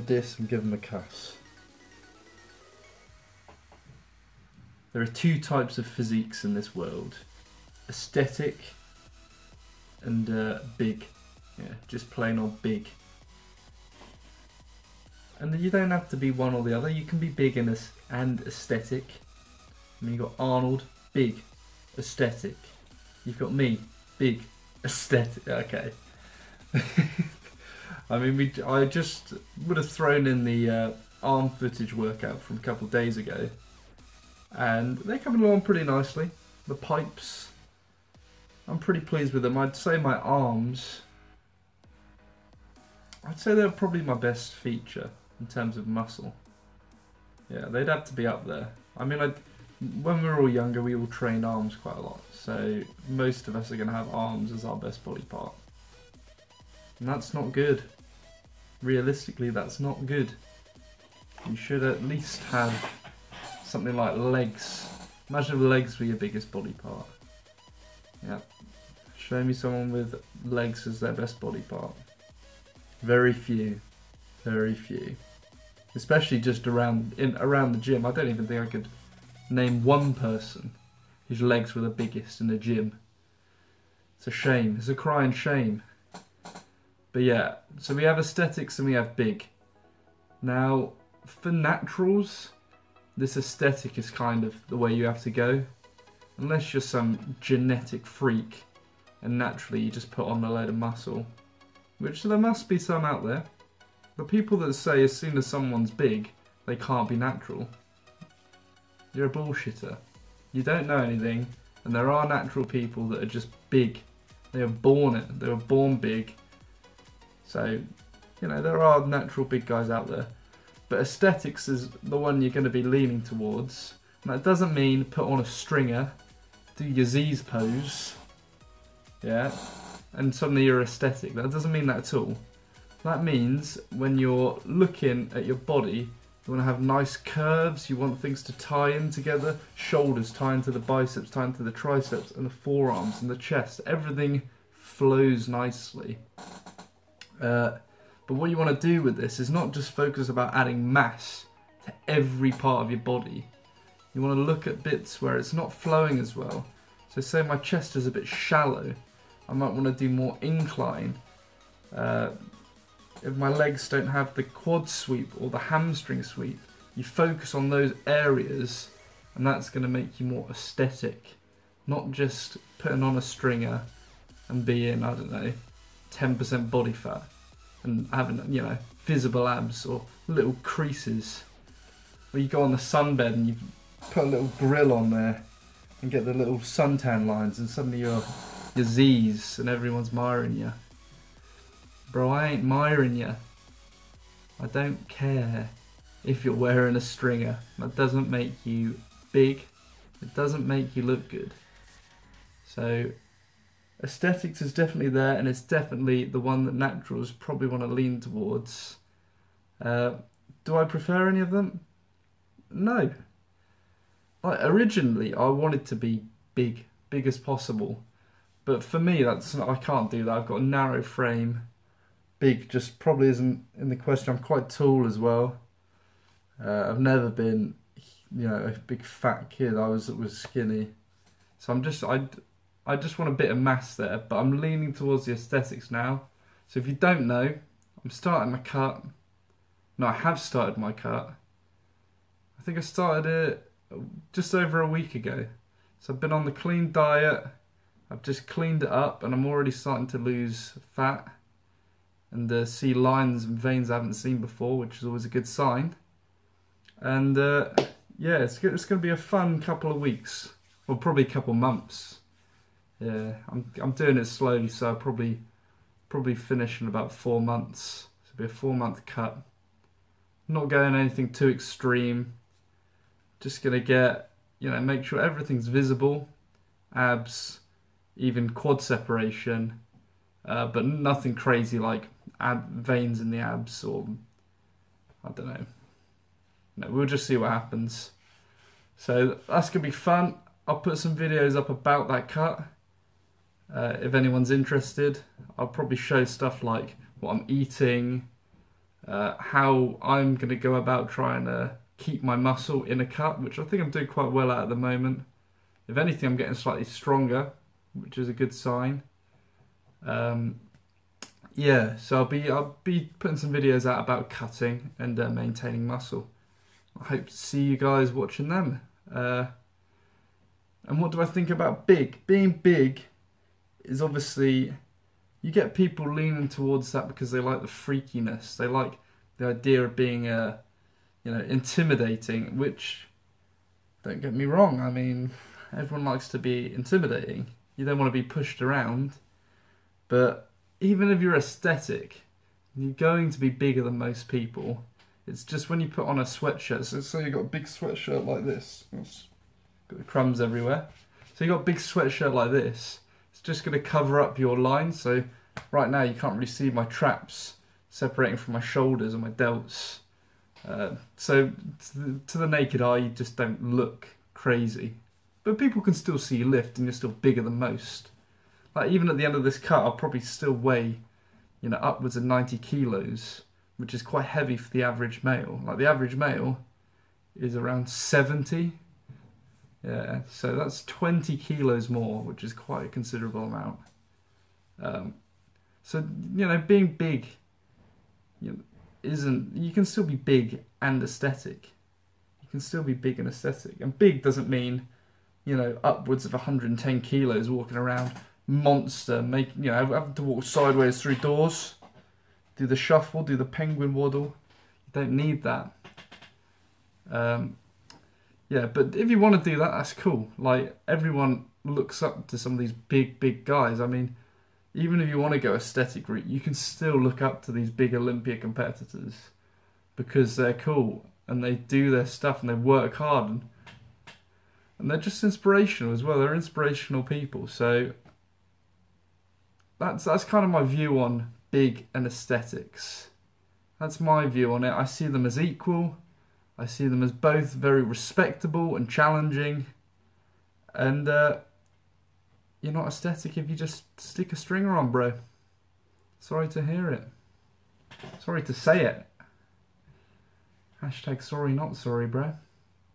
a disc and give them a cast. There are two types of physiques in this world. Aesthetic and big. Yeah, just plain old big. And you don't have to be one or the other. You can be big and aesthetic. I mean, you've got Arnold, big, aesthetic. You've got me, big, aesthetic. Okay. I mean, I just would have thrown in the arm footage workout from a couple of days ago. And they're coming along pretty nicely. The pipes, I'm pretty pleased with them. I'd say my arms, I'd say they're probably my best feature in terms of muscle. Yeah, they'd have to be up there. I mean, when we were all younger, we all trained arms quite a lot. So most of us are going to have arms as our best body part. And that's not good. Realistically, that's not good. You should at least have something like legs. Imagine if legs were your biggest body part. Yeah. Show me someone with legs as their best body part. Very few. Very few. Especially just around the gym. I don't even think I could name one person whose legs were the biggest in the gym. It's a shame. It's a crying shame. But yeah, so we have aesthetics and we have big. Now, for naturals, this aesthetic is kind of the way you have to go. Unless you're some genetic freak and naturally you just put on a load of muscle. Which there must be some out there. The people that say as soon as someone's big, they can't be natural. You're a bullshitter. You don't know anything, and there are natural people that are just big. They are born it. They were born big. So, you know, there are natural big guys out there. But aesthetics is the one you're going to be leaning towards. And that doesn't mean put on a stringer, do your Z's pose, yeah, and suddenly you're aesthetic. That doesn't mean that at all. That means when you're looking at your body, you want to have nice curves, you want things to tie in together, shoulders tie into the biceps, tie into the triceps, and the forearms and the chest. Everything flows nicely. But what you want to do with this is not just focus about adding mass to every part of your body. You want to look at bits where it's not flowing as well. So say my chest is a bit shallow, I might want to do more incline. If my legs don't have the quad sweep or the hamstring sweep, you focus on those areas and that's going to make you more aesthetic. Not just putting on a stringer and being, I don't know, 10% body fat and having, you know, visible abs or little creases. Or you go on the sunbed and you put a little grill on there and get the little suntan lines and suddenly you're Z's and everyone's miring you. Bro, I ain't miring you. I don't care if you're wearing a stringer. That doesn't make you big. It doesn't make you look good. So aesthetics is definitely there, and it's definitely the one that naturals probably want to lean towards. Do I prefer any of them? No. Like, originally, I wanted to be big, big as possible. But for me, I can't do that. I've got a narrow frame. Big just probably isn't in the question. I'm quite tall as well. I've never been, you know, a big fat kid. I was skinny. So I just want a bit of mass there, but I'm leaning towards the aesthetics now. So if you don't know, I'm starting my cut. No, I have started my cut. I think I started it just over a week ago. So I've been on the clean diet. I've just cleaned it up and I'm already starting to lose fat and see lines and veins I haven't seen before, which is always a good sign. And yeah, it's going to be a fun couple of weeks, or probably a couple months. Yeah, I'm doing it slowly, so I'll probably finish in about 4 months. It'll be a 4-month cut. Not going anything too extreme. Just gonna get, you know, make sure everything's visible, abs, even quad separation, but nothing crazy like veins in the abs or I don't know. No, we'll just see what happens. So that's gonna be fun. I'll put some videos up about that cut. If anyone's interested, I'll probably show stuff like what I'm eating, how I'm going to go about trying to keep my muscle in a cut, which I think I'm doing quite well at the moment. If anything, I'm getting slightly stronger, which is a good sign. Yeah, so I'll be putting some videos out about cutting and maintaining muscle. I hope to see you guys watching them. And what do I think about big? Being big is obviously, you get people leaning towards that because they like the freakiness. They like the idea of being, you know, intimidating, which, don't get me wrong, I mean, everyone likes to be intimidating. You don't want to be pushed around, but even if you're aesthetic, you're going to be bigger than most people. It's just when you put on a sweatshirt, so say you've got a big sweatshirt like this, it's got the crumbs everywhere, so you've got a big sweatshirt like this, it's just going to cover up your lines, so right now you can't really see my traps separating from my shoulders and my delts. So to the naked eye, you just don't look crazy. But people can still see you lift and you're still bigger than most. Like even at the end of this cut, I'll probably still weigh, you know, upwards of 90 kilos, which is quite heavy for the average male. Like the average male is around 70. Yeah, so that's 20 kilos more, which is quite a considerable amount. So, you know, being big, you know, you can still be big and aesthetic. You can still be big and aesthetic. And big doesn't mean, you know, upwards of 110 kilos walking around, monster, making, you know, having to walk sideways through doors, do the shuffle, do the penguin waddle. You don't need that. Yeah, but if you want to do that, that's cool. Like, everyone looks up to some of these big guys. I mean, even if you want to go aesthetic route, you can still look up to these big Olympia competitors because they're cool and they do their stuff and they work hard and they're just inspirational as well. They're inspirational people. So that's kind of my view on big and aesthetics. That's my view on it. I see them as equal. I see them as both very respectable and challenging, and you're not aesthetic if you just stick a stringer on, bro. Sorry to hear it. Sorry to say it. #sorry not sorry, bro.